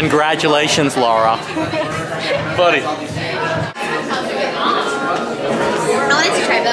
Congratulations, Laura. Buddy. I wanted to try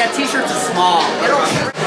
that t-shirt's small. It'll